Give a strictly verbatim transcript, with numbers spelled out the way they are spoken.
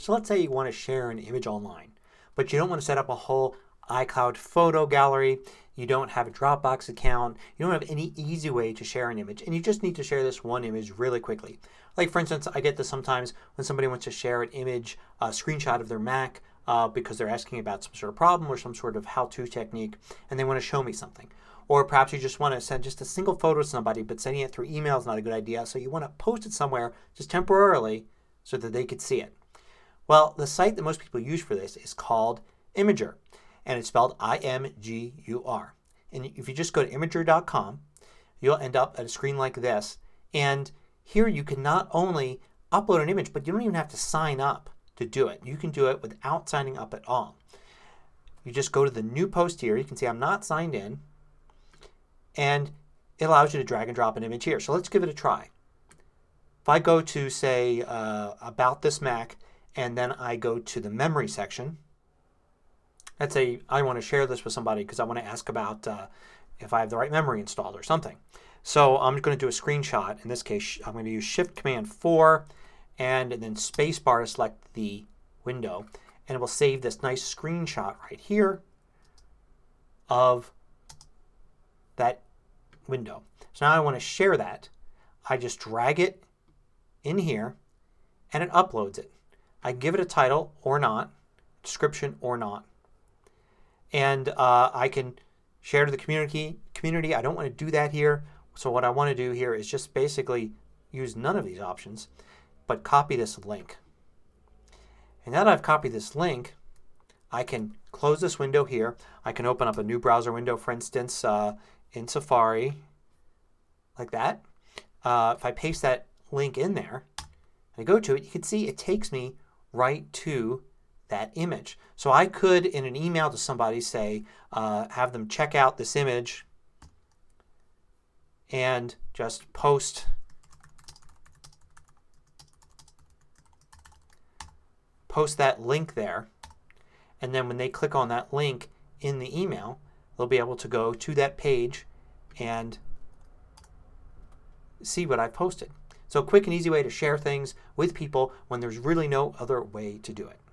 So let's say you want to share an image online, but you don't want to set up a whole iCloud photo gallery, you don't have a Dropbox account, you don't have any easy way to share an image, and you just need to share this one image really quickly. Like for instance, I get this sometimes when somebody wants to share an image, a screenshot of their Mac uh, because they're asking about some sort of problem or some sort of how-to technique and they want to show me something. Or perhaps you just want to send just a single photo to somebody, but sending it through email is not a good idea, so you want to post it somewhere just temporarily so that they could see it. Well, the site that most people use for this is called Imgur, and it's spelled I M G U R. And if you just go to imgur dot com, you'll end up at a screen like this. And here you can not only upload an image, but you don't even have to sign up to do it. You can do it without signing up at all. You just go to the new post here. You can see I'm not signed in, and it allows you to drag and drop an image here. So let's give it a try. If I go to say uh, about this Mac, and then I go to the memory section. Let's say I want to share this with somebody because I want to ask about uh, if I have the right memory installed or something. So I'm going to do a screenshot. In this case I'm going to use Shift Command four and then spacebar to select the window, and it will save this nice screenshot right here of that window. So now I want to share that. I just drag it in here and it uploads it. I give it a title or not, description or not, and uh, I can share to the community. Community. I don't want to do that here. So what I want to do here is just basically use none of these options, but copy this link. And now that I've copied this link, I can close this window here. I can open up a new browser window, for instance, uh, in Safari, like that. Uh, if I paste that link in there and I go to it, you can see it takes me right to that image. So I could, in an email to somebody, say uh, have them check out this image and just post post that link there, and then when they click on that link in the email they'll be able to go to that page and see what I posted. So a quick and easy way to share things with people when there's really no other way to do it.